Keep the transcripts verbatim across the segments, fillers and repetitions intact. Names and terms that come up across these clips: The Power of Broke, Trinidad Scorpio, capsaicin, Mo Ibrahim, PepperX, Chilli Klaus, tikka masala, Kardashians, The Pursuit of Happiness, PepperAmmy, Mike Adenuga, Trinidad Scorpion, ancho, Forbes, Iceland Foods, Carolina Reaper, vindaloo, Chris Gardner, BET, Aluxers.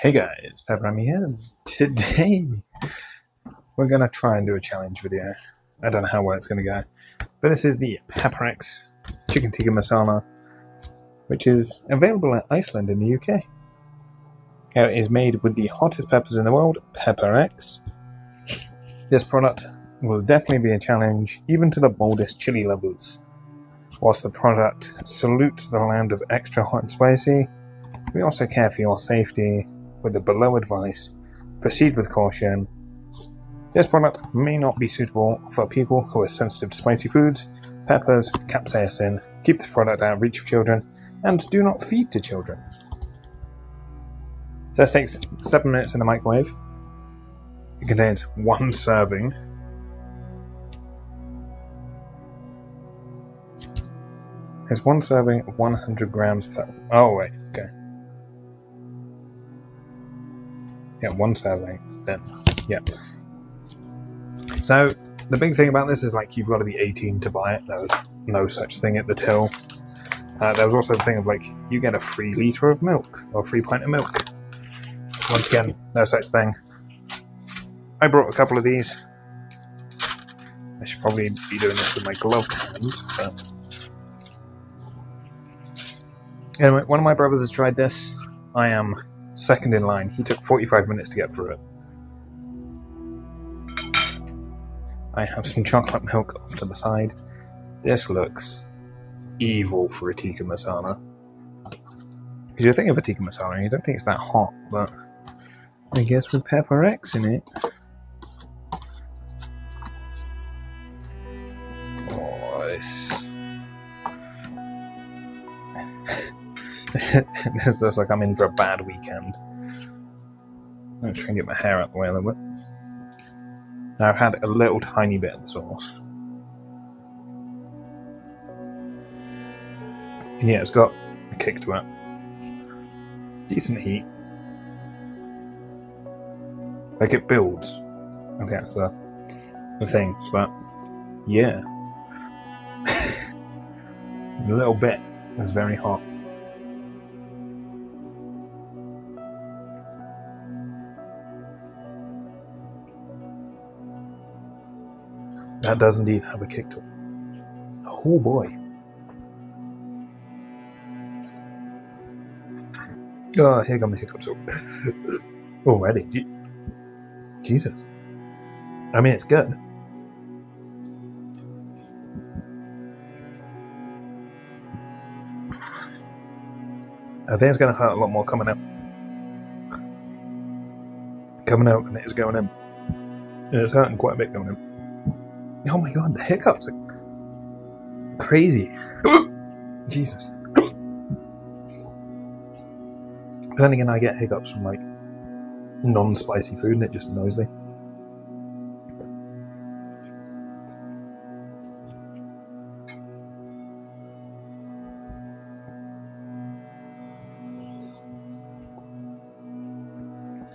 Hey guys, PepperAmmy here. Today we're gonna try and do a challenge video. I don't know how well it's gonna go, but this is the PepperX chicken tikka masala, which is available in Iceland in the U K. Now it is made with the hottest peppers in the world, PepperX. This product will definitely be a challenge, even to the boldest chili lovers. Whilst the product salutes the land of extra hot and spicy, we also care for your safety with the below advice. Proceed with caution. This product may not be suitable for people who are sensitive to spicy foods, peppers, capsaicin. Keep this product out of reach of children and do not feed to children. So this takes seven minutes in the microwave. It contains one serving. It's one serving, one hundred grams per... Oh wait, okay. Yeah, one serving, then, yeah. So, the big thing about this is, like, you've got to be eighteen to buy it. There was no such thing at the till. Uh, there was also the thing of, like, you get a free litre of milk, or a free pint of milk. Once again, no such thing. I brought a couple of these. I should probably be doing this with my gloved hand, but... Anyway, one of my brothers has tried this. I am... second in line. He took forty-five minutes to get through it. I have some chocolate milk off to the side. This looks evil for a tikka masala. Because you think of a tikka masala and you don't think it's that hot, but I guess with PepperX in it. Oh, this. This looks like I'm in for a bad weekend. I'm just trying to get my hair out the way a little bit. Now I've had a little tiny bit of the sauce. And yeah, it's got a kick to it. Decent heat. Like it builds. I think that's the, the thing, but yeah. A little bit is very hot. That does indeed have a kick to it. Oh boy. Oh, here come the hiccups already. Jesus. I mean, it's good. I think it's going to hurt a lot more coming out. Coming out and it's going in. And it's hurting quite a bit going in. Oh my god, the hiccups are crazy. Jesus. But then again, I get hiccups from like non-spicy food and it just annoys me.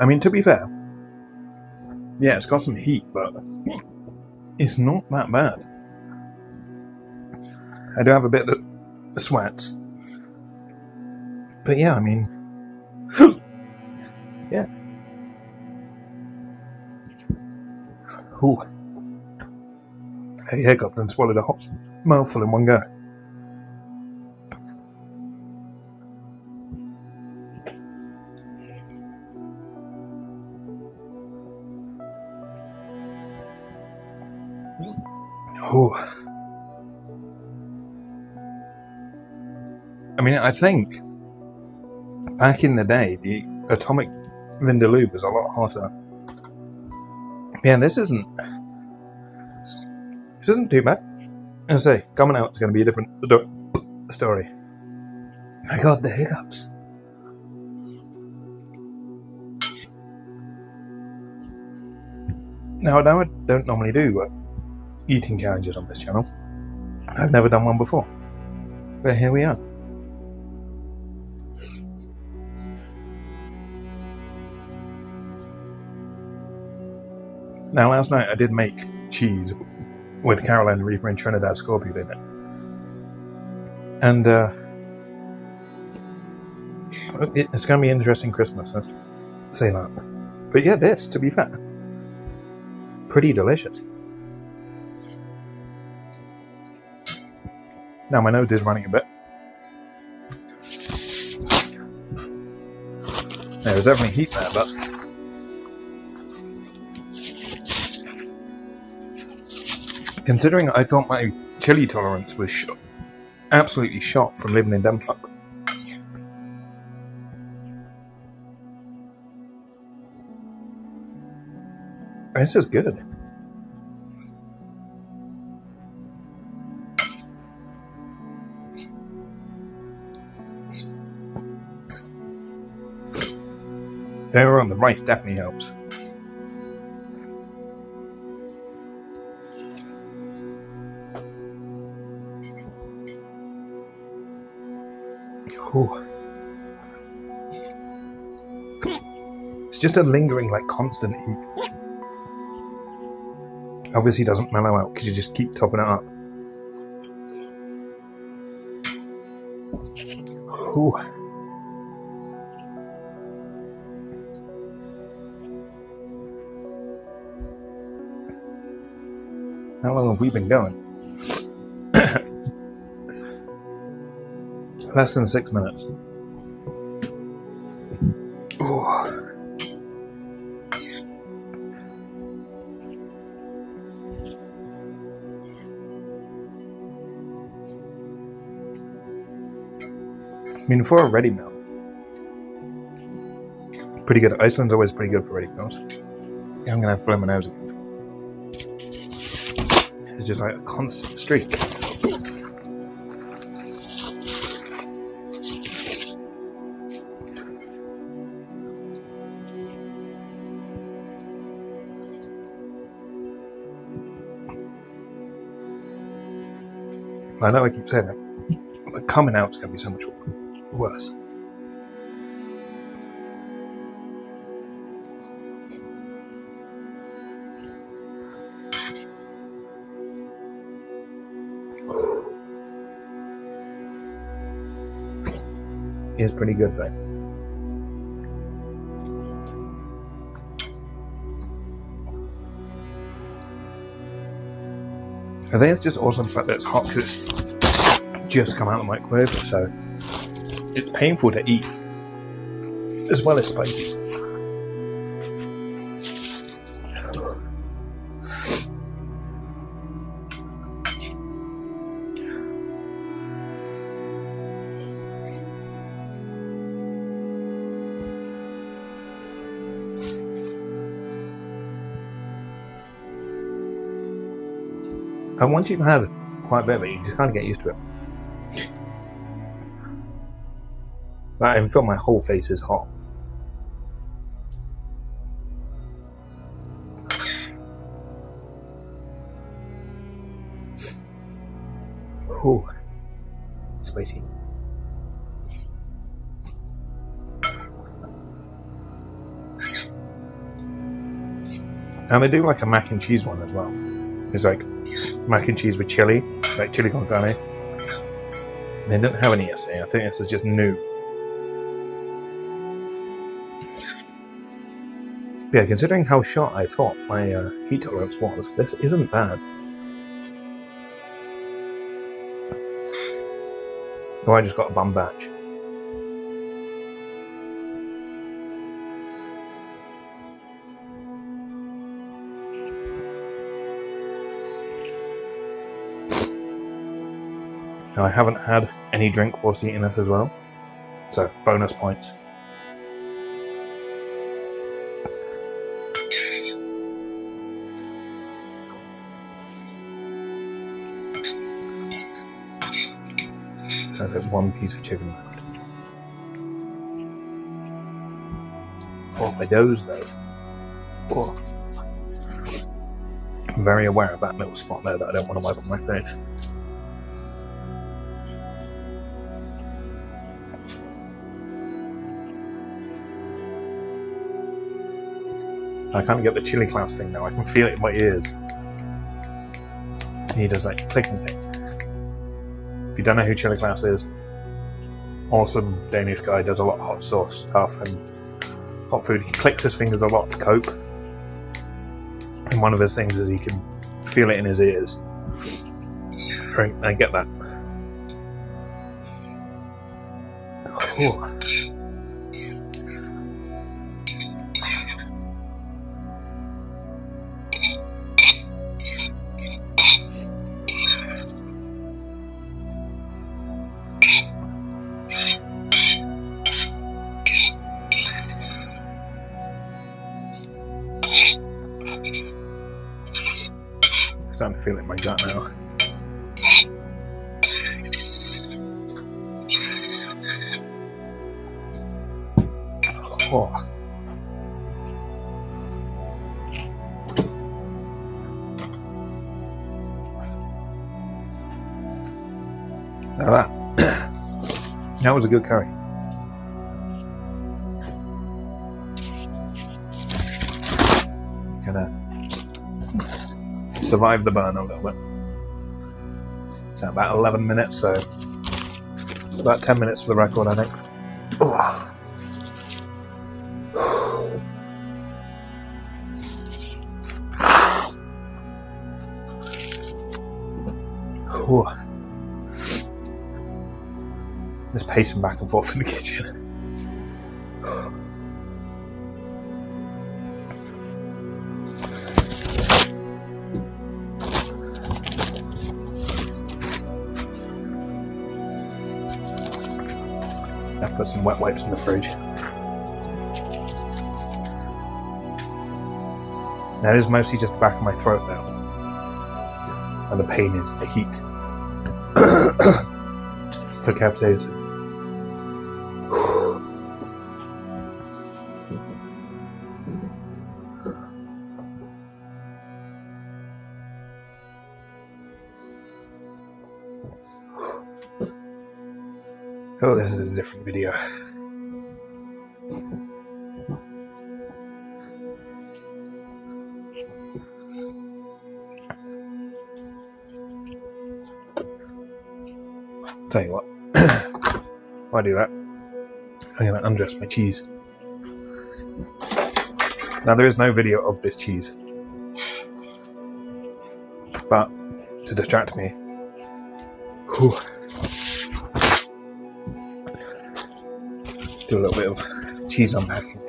I mean, to be fair, yeah, it's got some heat, but... it's not that bad. I do have a bit that sweats. But yeah, I mean... yeah. Ooh. I hiccuped and swallowed a whole mouthful in one go. Ooh. I mean, I think back in the day, the atomic vindaloo was a lot hotter. Yeah, this isn't this isn't too bad. I say, coming out is going to be a different story. My God, the hiccups. Now, now I don't normally do uh, eating challenges on this channel. I've never done one before, but here we are. Now last night I did make cheese with Carolina Reaper and Trinidad Scorpio in it, and uh, it's going to be an interesting Christmas. That's say that. But yeah, this, to be fair, pretty delicious. Now my nose is running a bit. There was definitely heat there, but considering I thought my chili tolerance was sh absolutely shot from living in Denmark. This is good. There on the rice definitely helps. Ooh. It's just a lingering, like, constant heat. Obviously doesn't mellow out because you just keep topping it up. Ooh. How long have we been going? Less than six minutes. Ooh. I mean, for a ready meal, pretty good. Iceland's always pretty good for ready meals. Yeah, I'm gonna have to blow my nose again. It's just like a constant streak. I know I keep saying that, but coming out's gonna be so much worse. Worse. It's pretty good though. I think it's just awesome the fact that it's hot because it's just come out of the microwave, so it's painful to eat, as well as spicy. And once you've had quite a bit of it, you just kind of get used to it. I can feel my whole face is hot. Ooh, spicy. And they do like a mac and cheese one as well. It's like mac and cheese with chili, like chili con carne. They didn't have any yesterday. I think this is just new. Yeah, considering how short I thought my uh, heat tolerance was, this isn't bad. Oh, I just got a bum batch. Now, I haven't had any drink whilst eating this as well, so bonus points. There's one piece of chicken left. Oh, my nose though. Oh. I'm very aware of that little spot there that I don't want to wipe on my face. I kind of get the Chilli Klaus thing now. I can feel it in my ears. He does like clicking things. If you don't know who Chilli Klaus is, awesome Danish guy, does a lot of hot sauce stuff and hot food. He clicks his fingers a lot to cope. And one of his things is he can feel it in his ears. Drink and get that. Ooh. Starting to feel it in my gut now. Oh. Now that, that was a good curry. Gonna survive the burn a little bit. It's about eleven minutes, so about ten minutes for the record, I think. Oh. Oh. Just pacing back and forth in the kitchen. I've put some wet wipes in the fridge. That is mostly just the back of my throat now. And the pain is the heat. The capsaicin. Oh, this is a different video. Tell you what, while I do that, I'm gonna undress my cheese. Now there is no video of this cheese, but to distract me, whew, do a little bit of cheese unpacking.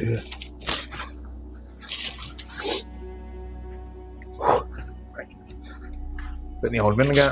Yeah. Right. Put in the old vinegar.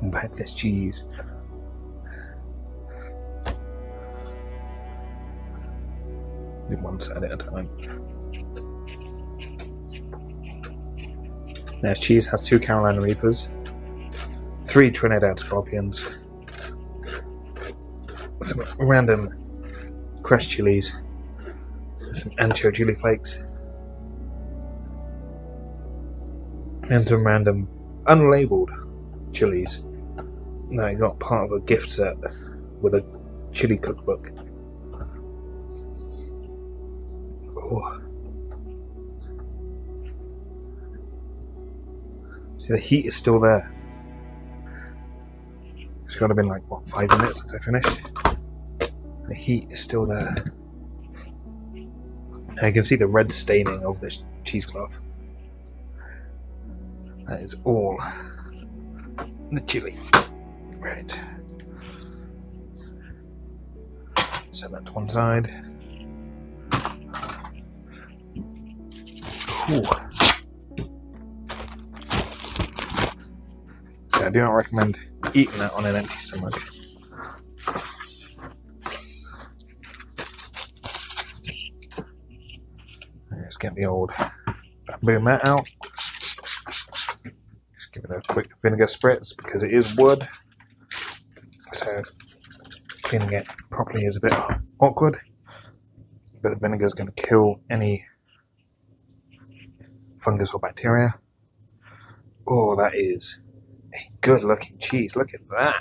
Unpack this cheese. Do one side at a time. Now, this cheese has two Carolina Reapers, three Trinidad Scorpions, some random crushed chilies, some ancho chili flakes, and some random unlabeled chilies. Now I got part of a gift set with a chili cookbook. Oh. See, the heat is still there. It's got to have been like, what, five minutes since I finished? The heat is still there. And I can see the red staining of this cheesecloth. That is all the chili. Right. Set that to one side. Ooh. So I do not recommend eating that on an empty stomach. This can be old. Boom that out. Just give it a quick vinegar spritz because it is wood. So cleaning it properly is a bit awkward. But the vinegar is going to kill any fungus or bacteria. Oh, that is a good looking cheese. Look at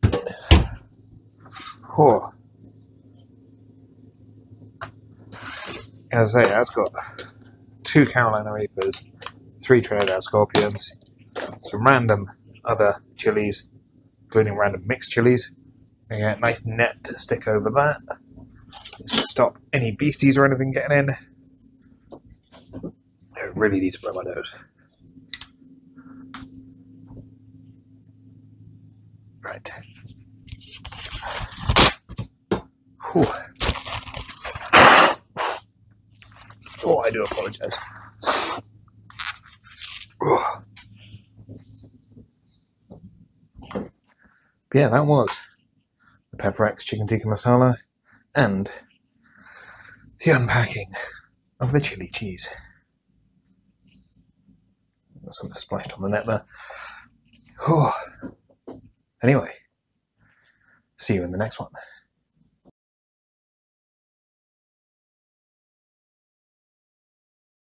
that. Oh. As I say, that's got two Carolina Reapers, three Trinidad Scorpions, some random other chilies, including random mixed chilies. And you get a nice net to stick over that. Just to stop any beasties or anything getting in. I really need to blow my nose. Right. Whew. Oh, I do apologize. Oh. Yeah, that was the PepperX chicken tikka masala and the unpacking of the chili cheese. Got something splashed on the net there. Oh. Anyway, see you in the next one.